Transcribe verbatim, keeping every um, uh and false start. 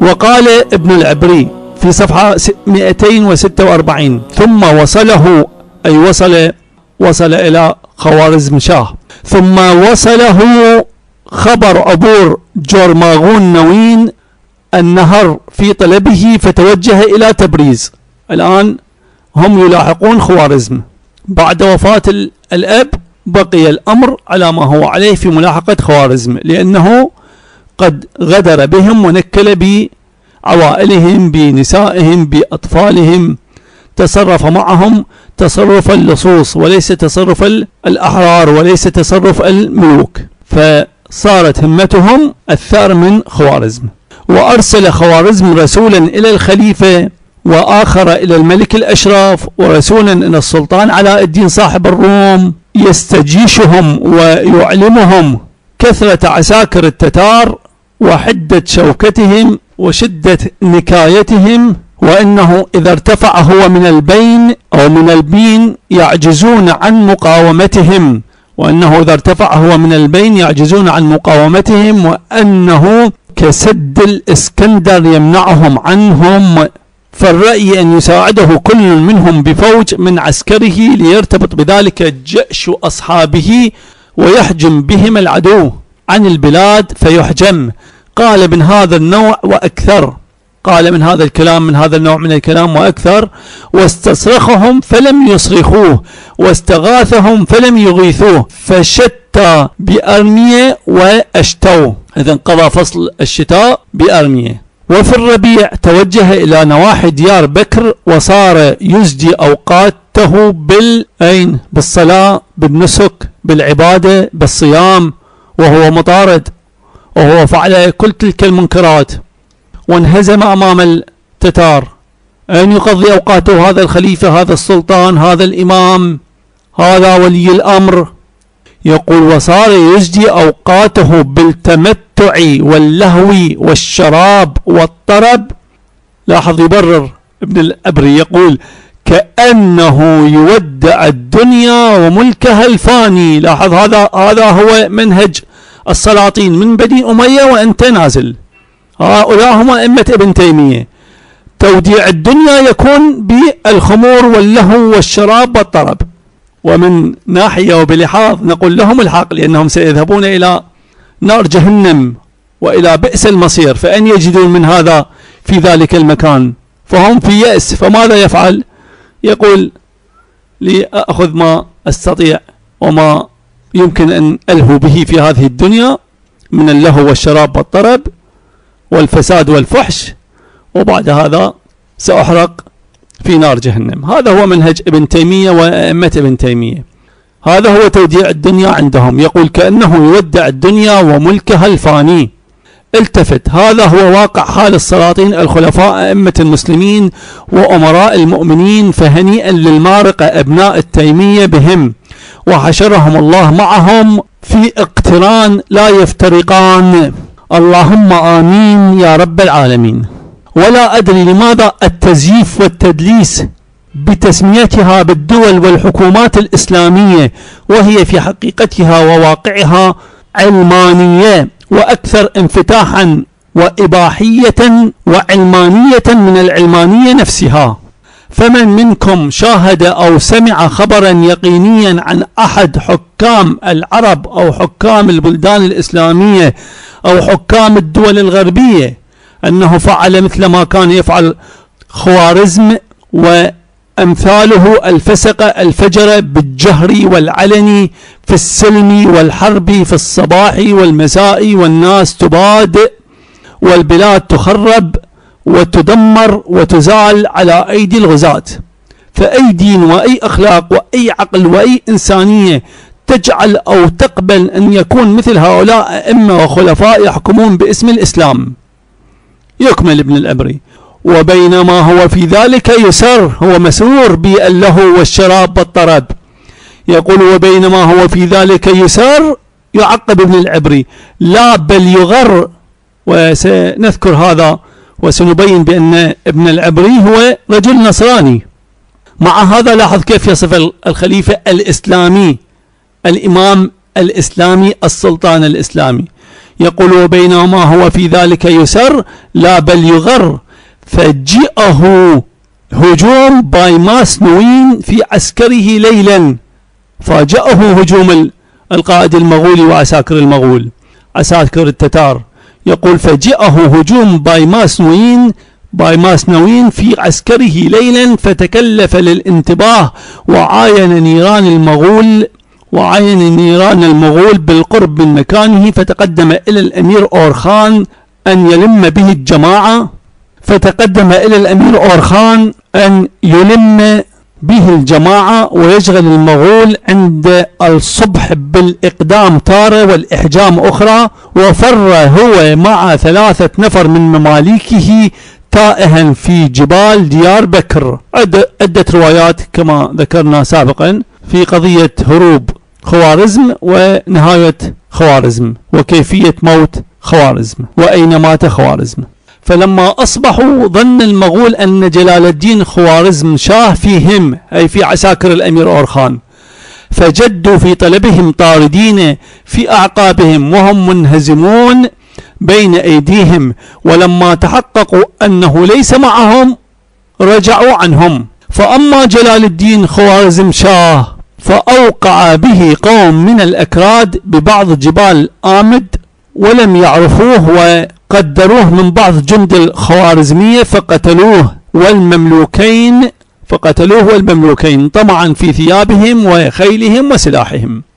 وقال ابن العبري في صفحة مئتين وستة وأربعين: ثم وصله، أي وصل وصل إلى خوارزم شاه، ثم وصله خبر أبور جورماغون نوين النهر في طلبه فتوجه إلى تبريز. الآن هم يلاحقون خوارزم. بعد وفاة الأب بقي الأمر على ما هو عليه في ملاحقة خوارزم، لأنه قد غدر بهم ونكل بعوائلهم بنسائهم بأطفالهم، تصرف معهم تصرف اللصوص وليس تصرف الأحرار وليس تصرف الملوك. فصارت همتهم الثار من خوارزم. وأرسل خوارزم رسولا إلى الخليفة وآخر إلى الملك الأشراف ورسولا إلى السلطان على الدين صاحب الروم يستجيشهم ويعلمهم كثرة عساكر التتار وحدة شوكتهم وشدة نكايتهم، وأنه إذا ارتفع هو من البين أو من البين يعجزون عن مقاومتهم، وأنه إذا ارتفع هو من البين يعجزون عن مقاومتهم، وأنه كسد الإسكندر يمنعهم عنهم، فالرأي أن يساعده كل منهم بفوج من عسكره ليرتبط بذلك جأش أصحابه ويحجم بهم العدو عن البلاد فيحجم. قال من هذا النوع وأكثر، قال من هذا الكلام من هذا النوع من الكلام وأكثر. واستصرخهم فلم يصرخوه، واستغاثهم فلم يغيثوه، فشتى بأرمية وأشتوا. إذا انقضى فصل الشتاء بأرمية. وفي الربيع توجه إلى نواحي ديار بكر وصار يزجي أوقاته بالعين، بالصلاة، بالنسك، بالعبادة، بالصيام، وهو مطارد، وهو فعل كل تلك المنكرات وانهزم أمام التتار. أين يقضي أوقاته هذا الخليفة، هذا السلطان، هذا الإمام، هذا ولي الأمر؟ يقول وصار يزجي أوقاته بالتمتع واللهو والشراب والطرب. لاحظ يبرر ابن العبري، يقول كأنه يودع الدنيا وملكها الفاني. لاحظ هذا هذا هو منهج السلاطين من بني أمية وأنت نازل، هؤلاء هم أئمة ابن تيمية. توديع الدنيا يكون بالخمور واللهو والشراب والطرب. ومن ناحية وبلحاظ نقول لهم الحق، لأنهم سيذهبون إلى نار جهنم وإلى بئس المصير، فأن يجدون من هذا في ذلك المكان، فهم في يأس. فماذا يفعل؟ يقول لأأخذ ما أستطيع وما يمكن أن ألهو به في هذه الدنيا من اللهو والشراب والطرب والفساد والفحش، وبعد هذا سأحرق في نار جهنم. هذا هو منهج ابن تيمية وأئمة ابن تيمية، هذا هو توديع الدنيا عندهم. يقول كأنه يودع الدنيا وملكها الفاني. التفت، هذا هو واقع حال السلاطين الخلفاء أئمة المسلمين وأمراء المؤمنين، فهنيئا للمارقة أبناء التيمية بهم، وحشرهم الله معهم في اقتران لا يفترقان. اللهم آمين يا رب العالمين. ولا أدري لماذا التزييف والتدليس بتسميتها بالدول والحكومات الإسلامية، وهي في حقيقتها وواقعها علمانية، وأكثر انفتاحا وإباحية وعلمانية من العلمانية نفسها. فمن منكم شاهد أو سمع خبرا يقينيا عن أحد حكام العرب أو حكام البلدان الإسلامية أو حكام الدول الغربية أنه فعل مثل ما كان يفعل خوارزم وأمثاله الفسقة الفجرة بالجهر والعلني في السلم والحرب في الصباح والمساء، والناس تباد والبلاد تخرب وتدمر وتزال على أيدي الغزاة؟ فأي دين وأي أخلاق وأي عقل وأي إنسانية تجعل أو تقبل أن يكون مثل هؤلاء أئمة وخلفاء يحكمون باسم الإسلام؟ يكمل ابن العبري: وبينما هو في ذلك يسر، هو مسرور باللهو والشراب والطرب. يقول وبينما هو في ذلك يسر، يعقب ابن العبري: لا بل يغر. وسنذكر هذا وسنبين بأن ابن العبري هو رجل نصراني. مع هذا لاحظ كيف يصف الخليفة الإسلامي، الإمام الإسلامي، السلطان الإسلامي. يقول وبينما هو في ذلك يسر لا بل يغر، فجئه هجوم بايماس نوين في عسكره ليلا، فاجأه هجوم القائد المغولي وعساكر المغول عساكر التتار. يقول فجئه هجوم بايماس نوين بايماس نوين في عسكره ليلا، فتكلف للانتباه وعاين نيران المغول وعاين نيران المغول بالقرب من مكانه، فتقدم إلى الأمير اورخان أن يلم به الجماعة فتقدم إلى الأمير اورخان أن يلم به الجماعة ويشغل المغول عند الصبح بالإقدام تارة والإحجام أخرى، وفر هو مع ثلاثة نفر من مماليكه تائها في جبال ديار بكر. عدة روايات كما ذكرنا سابقا في قضية هروب خوارزم ونهاية خوارزم وكيفية موت خوارزم وأين مات خوارزم. فلما أصبحوا ظن المغول أن جلال الدين خوارزم شاه فيهم، أي في عساكر الأمير اورخان، فجدوا في طلبهم طاردين في أعقابهم وهم منهزمون بين أيديهم، ولما تحققوا أنه ليس معهم رجعوا عنهم. فأما جلال الدين خوارزم شاه فأوقع به قوم من الأكراد ببعض جبال آمد ولم يعرفوه وقدروه من بعض جند الخوارزمية فقتلوه والمملوكين فقتلوه والمملوكين طمعا في ثيابهم وخيلهم وسلاحهم.